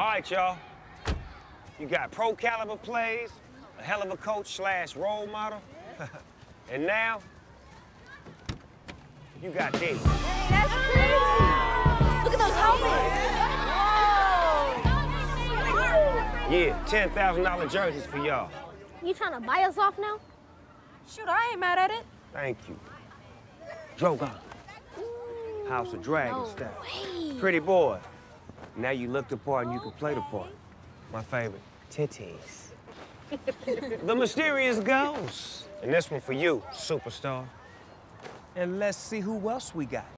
All right, y'all. You got pro caliber plays, a hell of a coach / role model, and now you got these. Hey, that's crazy! Look at those helmets! Whoa! Yeah, $10,000 jerseys for y'all. You trying to buy us off now? Shoot, I ain't mad at it. Thank you. Drogon. Ooh, House of Dragon style. Pretty boy. Now you look the part and you can play the part. My favorite, titties. The mysterious ghost. And this one for you, superstar. And let's see who else we got.